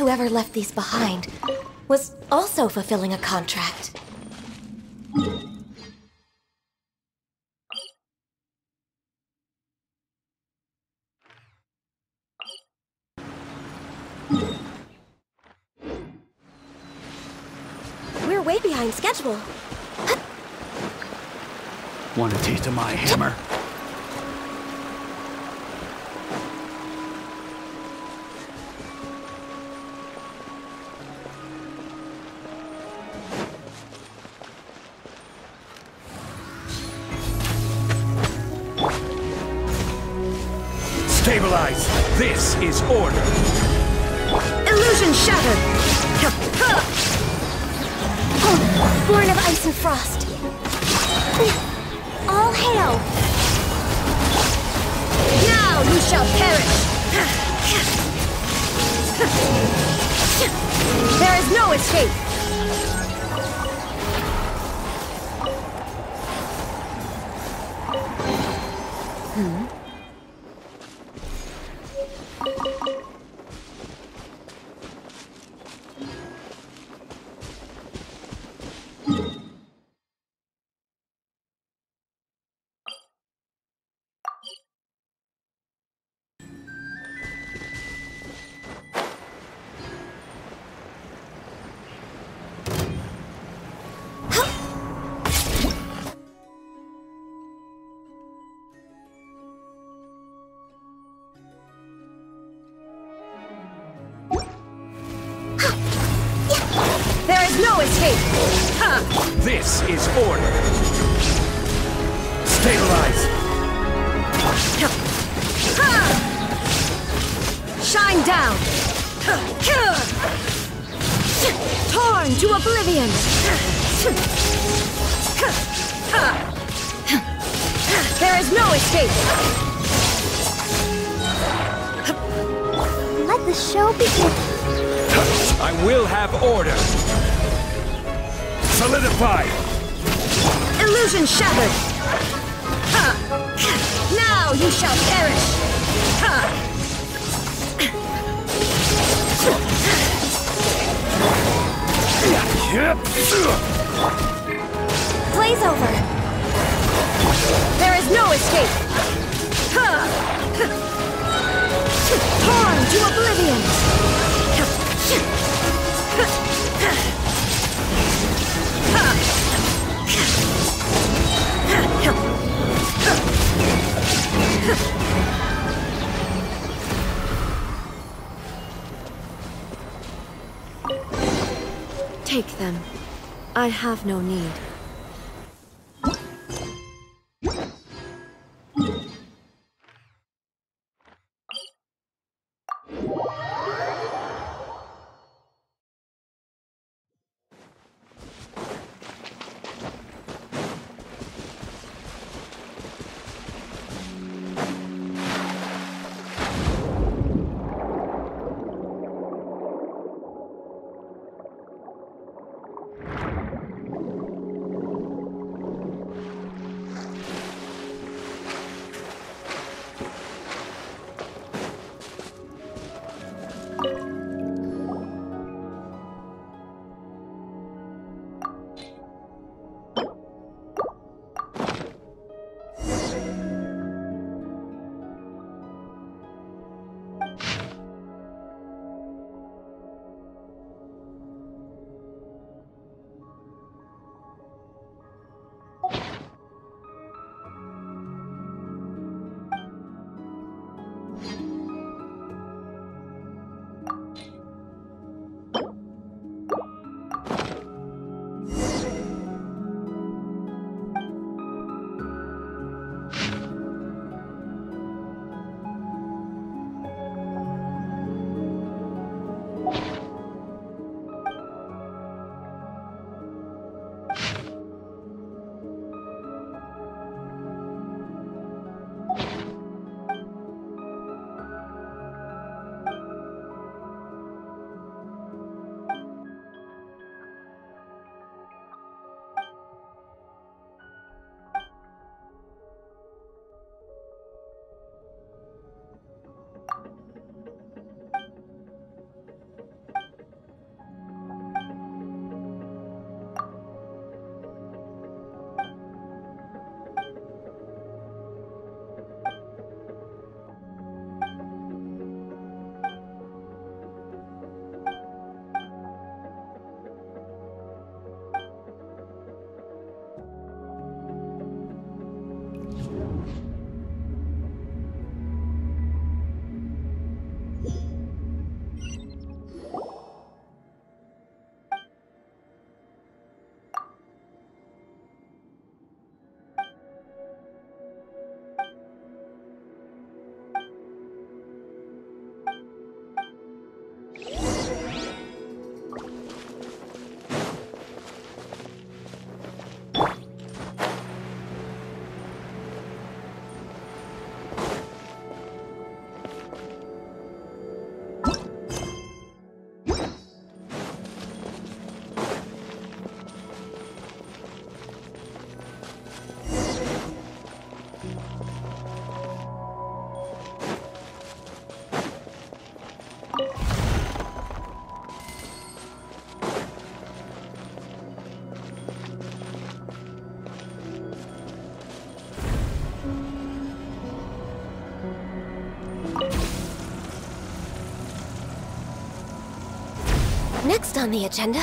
whoever left these behind was also fulfilling a contract. We're way behind schedule. Want a taste of my hammer? Stabilize! This is order! Illusion shattered! Born of ice and frost! All hail! Now you shall perish! There is no escape! This is order. Stabilize. Shine down. Torn to oblivion. There is no escape. Let the show begin. I will have order. Solidify! Illusion shattered! Now you shall perish! Play's over! There is no escape! Torn to oblivion! Take them. I have no need. next on the agenda?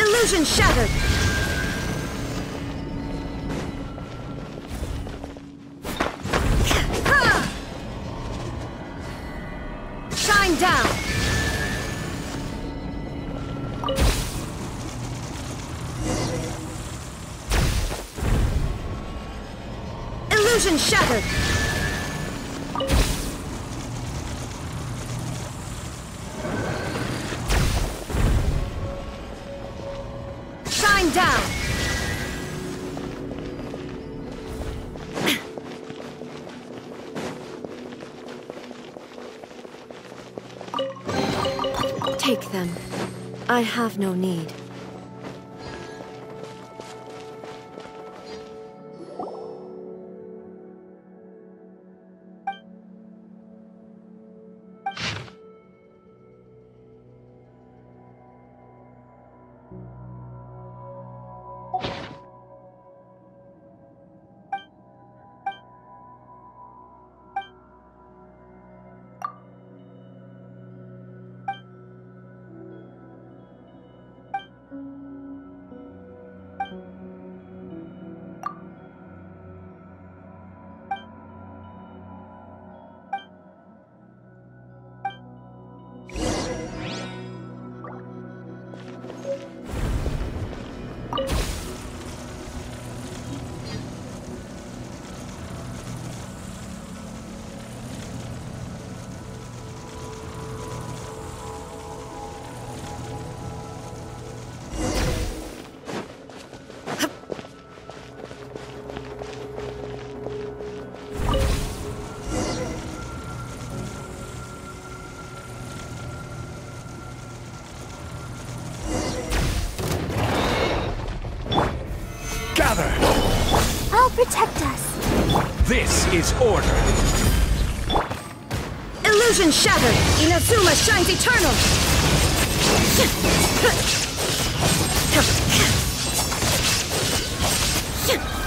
Illusion shattered! Shine down! Illusion shattered! Down. Take them. I have no need. Protect us. This is order. Illusion shattered. Inazuma shines eternal.